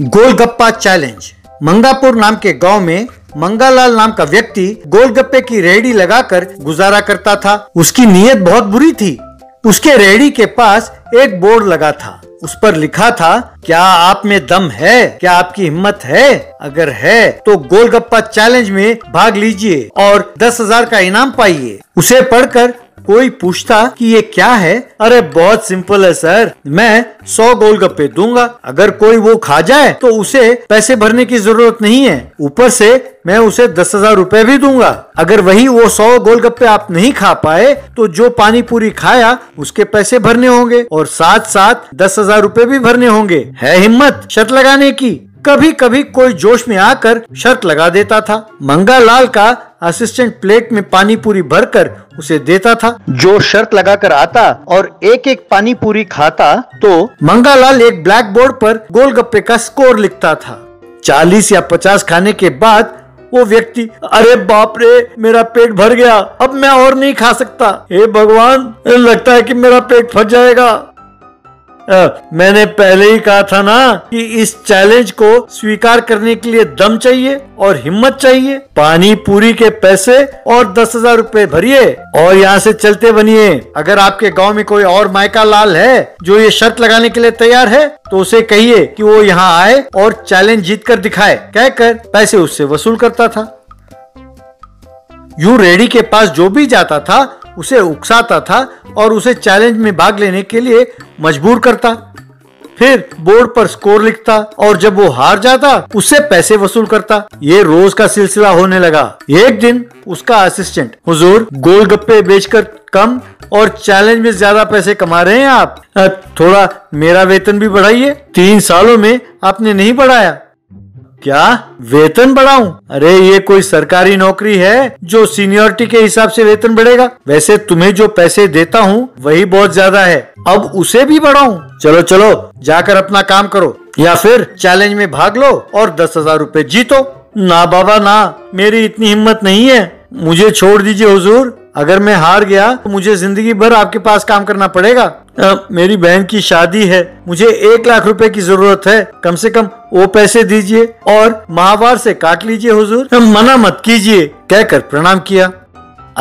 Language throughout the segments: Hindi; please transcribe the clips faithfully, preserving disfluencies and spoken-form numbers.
गोलगप्पा चैलेंज। मंगापुर नाम के गांव में मंगालाल नाम का व्यक्ति गोलगप्पे की रेहड़ी लगाकर गुजारा करता था। उसकी नीयत बहुत बुरी थी। उसके रेहड़ी के पास एक बोर्ड लगा था, उस पर लिखा था, क्या आप में दम है, क्या आपकी हिम्मत है, अगर है तो गोलगप्पा चैलेंज में भाग लीजिए और दस हजार का इनाम पाइए। उसे पढ़कर कोई पूछता कि ये क्या है? अरे बहुत सिंपल है सर, मैं सौ गोलगप्पे दूंगा, अगर कोई वो खा जाए तो उसे पैसे भरने की जरूरत नहीं है, ऊपर से मैं उसे दस हजार रूपए भी दूंगा। अगर वही वो सौ गोलगप्पे आप नहीं खा पाए तो जो पानी पूरी खाया उसके पैसे भरने होंगे और साथ साथ दस हजार रूपए भी भरने होंगे। है हिम्मत शर्त लगाने की? कभी कभी कोई जोश में आकर शर्त लगा देता था। मंगालाल का असिस्टेंट प्लेट में पानी पूरी भरकर उसे देता था। जो शर्त लगाकर आता और एक एक पानी पूरी खाता तो मंगालाल एक ब्लैक बोर्ड पर गोलगप्पे का स्कोर लिखता था। चालीस या पचास खाने के बाद वो व्यक्ति, अरे बाप रे, मेरा पेट भर गया, अब मैं और नहीं खा सकता, हे भगवान, लगता है कि मेरा पेट फट जाएगा। आ, मैंने पहले ही कहा था ना कि इस चैलेंज को स्वीकार करने के लिए दम चाहिए और हिम्मत चाहिए। पानी पूरी के पैसे और दस हजार रूपए भरिए और यहाँ से चलते बनिए। अगर आपके गांव में कोई और मायका लाल है जो ये शर्त लगाने के लिए तैयार है तो उसे कहिए कि वो यहाँ आए और चैलेंज जीत कर दिखाए, कहकर पैसे उससे वसूल करता था। यूं रेडी के पास जो भी जाता था उसे उकसाता था और उसे चैलेंज में भाग लेने के लिए मजबूर करता। फिर बोर्ड पर स्कोर लिखता और जब वो हार जाता उससे पैसे वसूल करता। ये रोज का सिलसिला होने लगा। एक दिन उसका असिस्टेंट, हुजूर, गोलगप्पे बेचकर कम और चैलेंज में ज्यादा पैसे कमा रहे हैं आप, थोड़ा मेरा वेतन भी बढ़ाइए। तीन सालों में आपने नहीं बढ़ाया। क्या वेतन बढ़ाऊं? अरे ये कोई सरकारी नौकरी है जो सीनियरिटी के हिसाब से वेतन बढ़ेगा? वैसे तुम्हें जो पैसे देता हूँ वही बहुत ज्यादा है, अब उसे भी बढ़ाऊं? चलो चलो जाकर अपना काम करो या फिर चैलेंज में भाग लो और दस हजार रूपए जीतो। ना बाबा ना, मेरी इतनी हिम्मत नहीं है, मुझे छोड़ दीजिए हुजूर, अगर मैं हार गया तो मुझे जिंदगी भर आपके पास काम करना पड़ेगा। आ, मेरी बहन की शादी है, मुझे एक लाख रुपए की जरूरत है, कम से कम वो पैसे दीजिए और माहवार से काट लीजिए हुजूर, मना मत कीजिए, कहकर प्रणाम किया।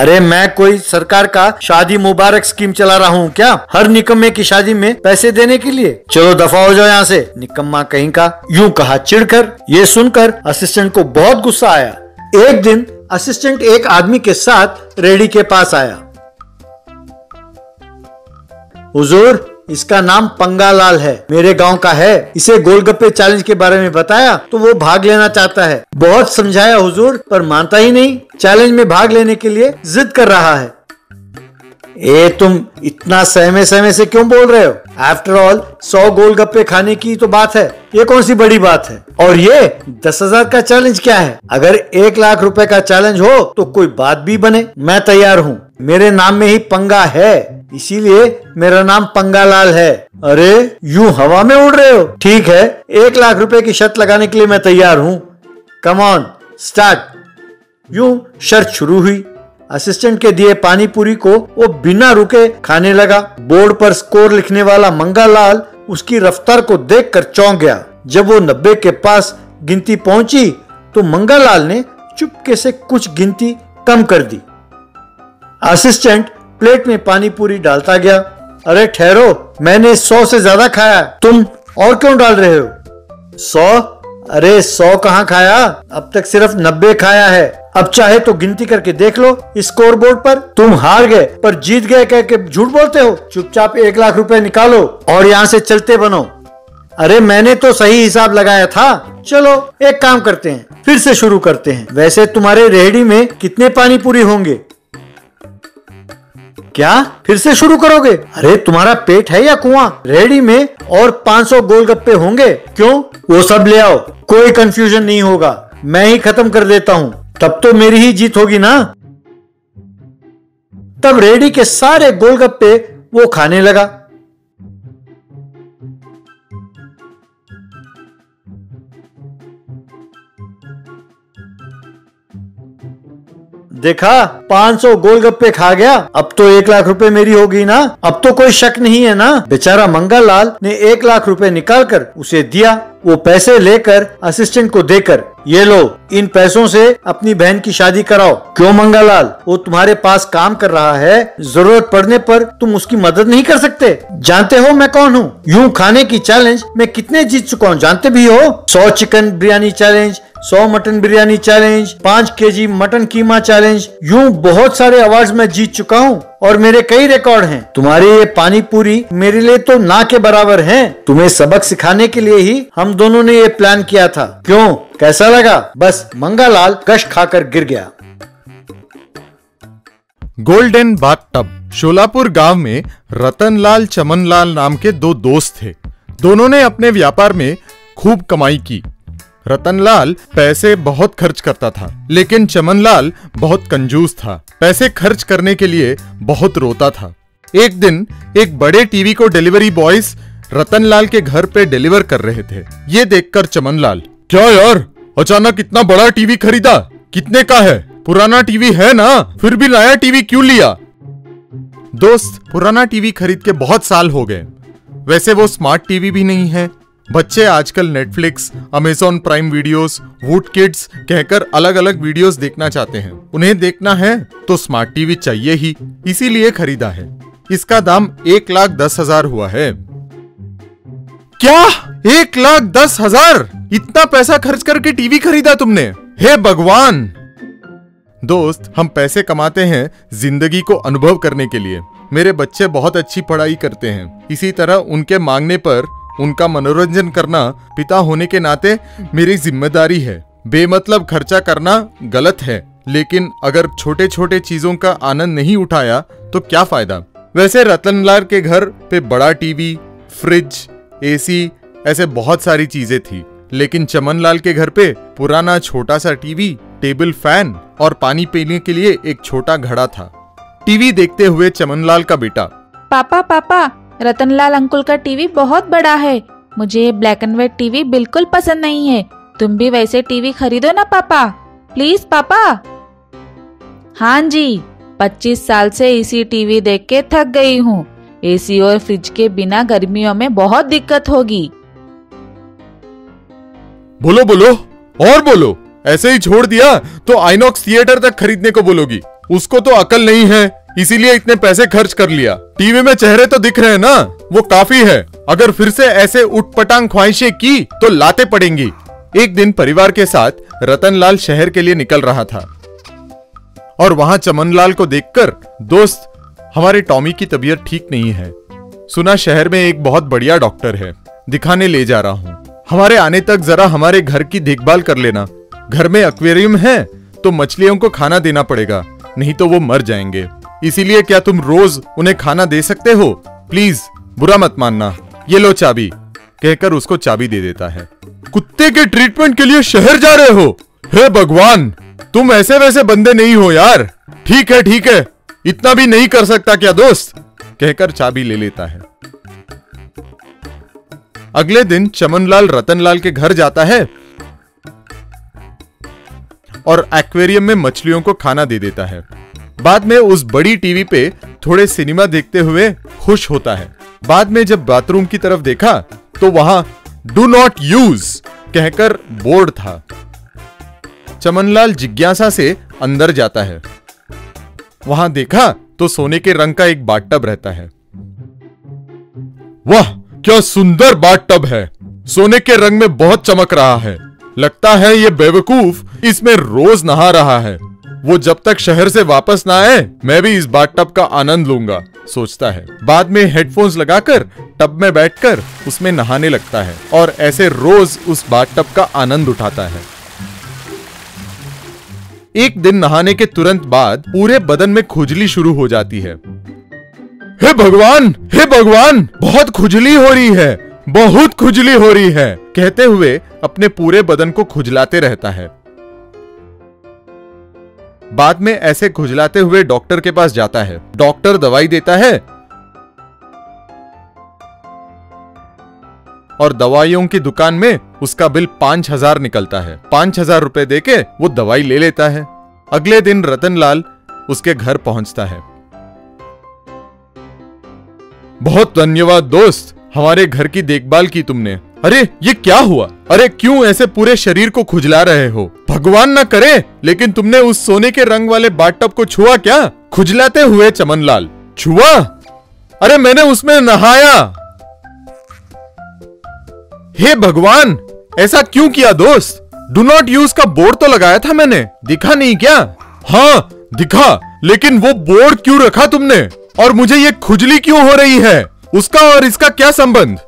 अरे मैं कोई सरकार का शादी मुबारक स्कीम चला रहा हूँ क्या, हर निकम्मे की शादी में पैसे देने के लिए? चलो दफा हो जाओ यहाँ से, निकम्मा कहीं का, यूं कहा चिढ़कर। ये सुनकर असिस्टेंट को बहुत गुस्सा आया। एक दिन असिस्टेंट एक आदमी के साथ रेडी के पास आया। हुजूर, इसका नाम पंगा लाल है, मेरे गांव का है, इसे गोलगप्पे चैलेंज के बारे में बताया तो वो भाग लेना चाहता है। बहुत समझाया हुजूर, पर मानता ही नहीं, चैलेंज में भाग लेने के लिए जिद कर रहा है। ए तुम इतना सहमे सहमे से क्यों बोल रहे हो? आफ्टर ऑल सौ गोलगप्पे खाने की तो बात है, ये कौन सी बड़ी बात है? और ये दस हजार का चैलेंज क्या है? अगर एक लाख रुपए का चैलेंज हो तो कोई बात भी बने। मैं तैयार हूँ, मेरे नाम में ही पंगा है, इसीलिए मेरा नाम पंगालाल है। अरे यूं हवा में उड़ रहे हो? ठीक है, एक लाख रुपए की शर्त लगाने के लिए मैं तैयार हूँ, कम ऑन स्टार्ट। यूं शर्त शुरू हुई। असिस्टेंट के दिए पानी पूरी को वो बिना रुके खाने लगा। बोर्ड पर स्कोर लिखने वाला मंगालाल उसकी रफ्तार को देखकर चौंक गया। जब वो नब्बे के पास गिनती पहुंची तो मंगालाल ने चुपके से कुछ गिनती कम कर दी। असिस्टेंट प्लेट में पानी पूरी डालता गया। अरे ठहरो, मैंने सौ से ज्यादा खाया, तुम और क्यों डाल रहे हो? सौ? अरे सौ कहाँ खाया, अब तक सिर्फ नब्बे खाया है, अब चाहे तो गिनती करके देख लो स्कोर बोर्ड पर। तुम हार गए पर जीत गए कह के झूठ बोलते हो। चुपचाप एक लाख रुपए निकालो और यहाँ से चलते बनो। अरे मैंने तो सही हिसाब लगाया था। चलो एक काम करते हैं, फिर से शुरू करते हैं। वैसे तुम्हारे रेहड़ी में कितने पानी पूरी होंगे? क्या फिर से शुरू करोगे? अरे तुम्हारा पेट है या कुआं? रेहड़ी में और पाँच सौ गोलगप्पे होंगे। क्यों? वो सब ले आओ, कोई कंफ्यूजन नहीं होगा, मैं ही खत्म कर देता हूँ, तब तो मेरी ही जीत होगी ना। तब रेहड़ी के सारे गोलगप्पे वो खाने लगा। देखा पाँच सौ गोलगप्पे खा गया, अब तो एक लाख रुपए मेरी होगी ना, अब तो कोई शक नहीं है ना। बेचारा मंगल लाल ने एक लाख रुपए निकाल कर उसे दिया। वो पैसे लेकर असिस्टेंट को देकर, ये लो इन पैसों से अपनी बहन की शादी कराओ। क्यों मंगालाल, वो तुम्हारे पास काम कर रहा है, जरूरत पड़ने पर तुम उसकी मदद नहीं कर सकते। जानते हो मैं कौन हूँ? यूँ खाने की चैलेंज मैं कितने जीत चुका हूँ जानते भी हो? सौ चिकन बिरयानी चैलेंज, सौ मटन बिरयानी चैलेंज, पाँच केजी मटन कीमा चैलेंज, यूँ बहुत सारे अवार्ड मैं जीत चुका हूँ और मेरे कई रिकॉर्ड हैं। तुम्हारी ये पानी पूरी मेरे लिए तो ना के बराबर है। तुम्हें सबक सिखाने के लिए ही हम दोनों ने ये प्लान किया था। क्यों, कैसा लगा? बस मंगालाल कष्ट खाकर गिर गया। Golden bath tub. शोलापुर गांव में रतन लाल चमन लाल नाम के दो दोस्त थे। दोनों ने अपने व्यापार में खूब कमाई की। रतनलाल पैसे बहुत खर्च करता था, लेकिन चमनलाल बहुत कंजूस था। पैसे खर्च करने के लिए बहुत रोता था। एक दिन एक बड़े टीवी को डिलीवरी बॉयज रतनलाल के घर पे डिलीवर कर रहे थे। ये देखकर चमनलाल, क्या यार अचानक इतना बड़ा टीवी खरीदा? कितने का है? पुराना टीवी है ना, फिर भी नया टीवी क्यों लिया? दोस्त, पुराना टीवी खरीद के बहुत साल हो गए, वैसे वो स्मार्ट टीवी भी नहीं है। बच्चे आजकल Netflix, Amazon Prime videos, would kids कहकर अलग अलग वीडियोस देखना चाहते हैं। उन्हें देखना है तो स्मार्ट टीवी चाहिए ही, इसीलिए खरीदा है। इसका दाम एक लाख दस हजार हुआ है। क्या, एक लाख दस हजार? इतना पैसा खर्च करके टीवी खरीदा तुमने? हे भगवान! दोस्त, हम पैसे कमाते हैं जिंदगी को अनुभव करने के लिए। मेरे बच्चे बहुत अच्छी पढ़ाई करते हैं, इसी तरह उनके मांगने पर उनका मनोरंजन करना पिता होने के नाते मेरी जिम्मेदारी है। बेमतलब खर्चा करना गलत है, लेकिन अगर छोटे छोटे चीजों का आनंद नहीं उठाया तो क्या फायदा। वैसे रतनलाल के घर पे बड़ा टीवी, फ्रिज, एसी ऐसे बहुत सारी चीजें थी, लेकिन चमनलाल के घर पे पुराना छोटा सा टीवी, टेबल फैन और पानी पीने के लिए एक छोटा घड़ा था। टीवी देखते हुए चमनलाल का बेटा, पापा पापा रतनलाल अंकुल का टीवी बहुत बड़ा है, मुझे ये ब्लैक एंड व्हाइट टीवी बिल्कुल पसंद नहीं है। तुम भी वैसे टीवी खरीदो ना पापा, प्लीज पापा। हाँ जी, पच्चीस साल से इसी टीवी देख के थक गई हूँ। एसी और फ्रिज के बिना गर्मियों में बहुत दिक्कत होगी। बोलो बोलो और बोलो, ऐसे ही छोड़ दिया तो आइनॉक्स थिएटर तक खरीदने को बोलोगी। उसको तो अकल नहीं है, इसीलिए इतने पैसे खर्च कर लिया। टीवी में चेहरे तो दिख रहे हैं ना, वो काफी है। अगर फिर से ऐसे उटपटांग ख्वाहिशें की तो लाते पड़ेंगी। एक दिन परिवार के साथ रतनलाल शहर के लिए निकल रहा था और वहां चमनलाल को देखकर, दोस्त हमारे टॉमी की तबीयत ठीक नहीं है, सुना शहर में एक बहुत बढ़िया डॉक्टर है, दिखाने ले जा रहा हूँ। हमारे आने तक जरा हमारे घर की देखभाल कर लेना। घर में एक्वेरियम है तो मछलियों को खाना देना पड़ेगा, नहीं तो वो मर जाएंगे। इसीलिए क्या तुम रोज उन्हें खाना दे सकते हो? प्लीज, बुरा मत मानना, ये लो चाबी, कहकर उसको चाबी दे देता है। कुत्ते के ट्रीटमेंट के लिए शहर जा रहे हो? हे भगवान, तुम ऐसे वैसे बंदे नहीं हो यार। ठीक है ठीक है, इतना भी नहीं कर सकता क्या दोस्त, कहकर चाबी ले लेता है। अगले दिन चमनलाल रतनलाल के घर जाता है और एक्वेरियम में मछलियों को खाना दे देता है। बाद में उस बड़ी टीवी पे थोड़े सिनेमा देखते हुए खुश होता है। बाद में जब बाथरूम की तरफ देखा तो वहां डू नॉट यूज कहकर बोर्ड था। चमनलाल जिज्ञासा से अंदर जाता है। वहां देखा तो सोने के रंग का एक बाथ टब रहता है। वाह, क्या सुंदर बाथ टब है, सोने के रंग में बहुत चमक रहा है। लगता है ये बेवकूफ इसमें रोज नहा रहा है। वो जब तक शहर से वापस ना आए मैं भी इस बाथ टब का आनंद लूंगा, सोचता है। बाद में हेडफोन्स लगाकर टब में बैठकर उसमें नहाने लगता है और ऐसे रोज उस बाथ टब का आनंद उठाता है। एक दिन नहाने के तुरंत बाद पूरे बदन में खुजली शुरू हो जाती है। हे भगवान, हे भगवान, बहुत खुजली हो रही है, बहुत खुजली हो रही है, कहते हुए अपने पूरे बदन को खुजलाते रहता है। बाद में ऐसे खुजलाते हुए डॉक्टर के पास जाता है। डॉक्टर दवाई देता है और दवाइयों की दुकान में उसका बिल पांच हजार निकलता है। पांच हजार रुपए देके वो दवाई ले लेता है। अगले दिन रतनलाल उसके घर पहुंचता है। बहुत धन्यवाद दोस्त, हमारे घर की देखभाल की तुमने। अरे ये क्या हुआ? अरे क्यों ऐसे पूरे शरीर को खुजला रहे हो? भगवान ना करे, लेकिन तुमने उस सोने के रंग वाले बाथटब को छुआ क्या? खुजलाते हुए चमनलाल, छुआ? अरे मैंने उसमें नहाया। हे भगवान, ऐसा क्यों किया दोस्त? डू नॉट यूज का बोर्ड तो लगाया था मैंने, दिखा नहीं क्या? हाँ दिखा, लेकिन वो बोर्ड क्यों रखा तुमने? और मुझे ये खुजली क्यों हो रही है? उसका और इसका क्या संबंध?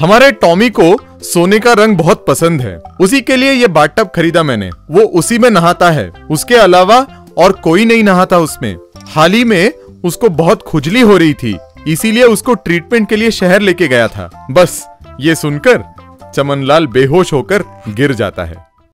हमारे टॉमी को सोने का रंग बहुत पसंद है, उसी के लिए ये बाथटब खरीदा मैंने। वो उसी में नहाता है, उसके अलावा और कोई नहीं नहाता उसमें। हाल ही में उसको बहुत खुजली हो रही थी, इसीलिए उसको ट्रीटमेंट के लिए शहर लेके गया था। बस ये सुनकर चमनलाल बेहोश होकर गिर जाता है।